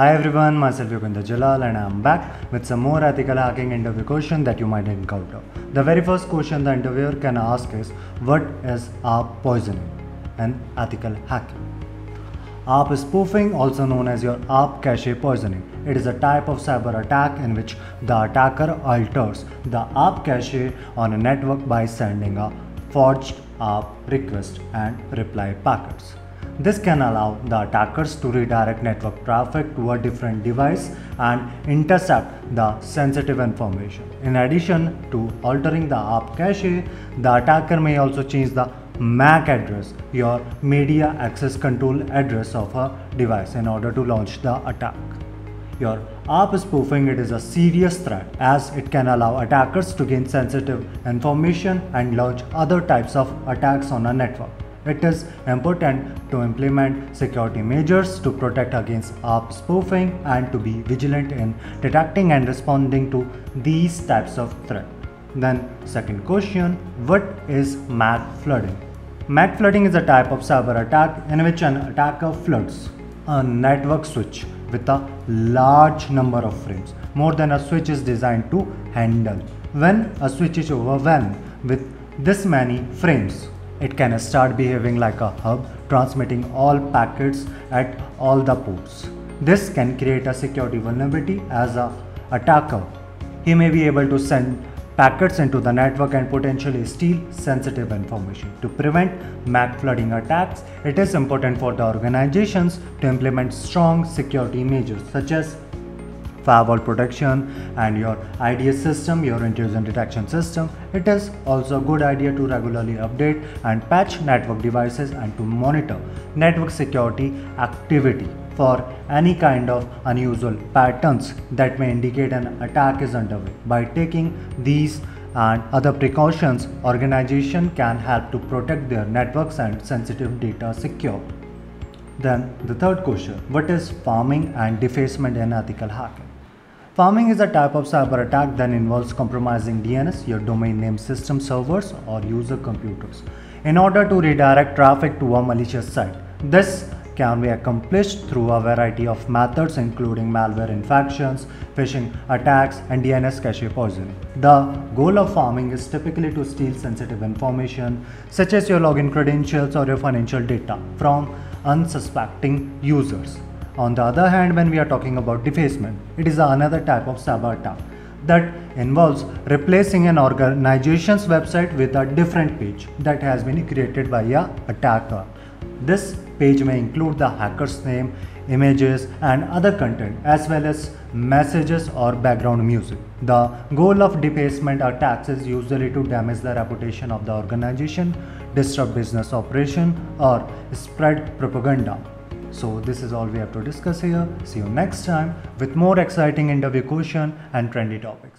Hi everyone, myself Yogendra Jalal and I am back with some more ethical hacking interview question that you might encounter. The very first question the interviewer can ask is, what is ARP poisoning and ethical hacking? ARP spoofing, also known as your ARP cache poisoning. It is a type of cyber attack in which the attacker alters the ARP cache on a network by sending a forged ARP request and reply packets. This can allow the attackers to redirect network traffic to a different device and intercept the sensitive information. In addition to altering the ARP cache, the attacker may also change the MAC address, your media access control address of a device, in order to launch the attack. Your ARP spoofing, it is a serious threat as it can allow attackers to gain sensitive information and launch other types of attacks on a network. It is important to implement security measures to protect against ARP spoofing and to be vigilant in detecting and responding to these types of threats. Then second question, what is MAC flooding? MAC flooding is a type of cyber attack in which an attacker floods a network switch with a large number of frames, more than a switch is designed to handle. When a switch is overwhelmed with this many frames, it can start behaving like a hub, transmitting all packets at all the ports. This can create a security vulnerability as an attacker. He may be able to send packets into the network and potentially steal sensitive information. To prevent MAC flooding attacks, it is important for the organizations to implement strong security measures such as firewall protection and your IDS system, your intrusion detection system. It is also a good idea to regularly update and patch network devices and to monitor network security activity for any kind of unusual patterns that may indicate an attack is underway. By taking these and other precautions, organizations can help to protect their networks and sensitive data secure. Then the third question, what is farming and defacement in ethical hacking? Farming is a type of cyber attack that involves compromising DNS, your domain name system servers or user computers, in order to redirect traffic to a malicious site. This can be accomplished through a variety of methods including malware infections, phishing attacks and DNS cache poisoning. The goal of farming is typically to steal sensitive information such as your login credentials or your financial data from unsuspecting users. On the other hand, when we are talking about defacement, it is another type of cyber attack that involves replacing an organization's website with a different page that has been created by an attacker. This page may include the hacker's name, images and other content as well as messages or background music. The goal of defacement attacks is usually to damage the reputation of the organization, disrupt business operation or spread propaganda. So this is all we have to discuss here. See you next time with more exciting interview question and trendy topics.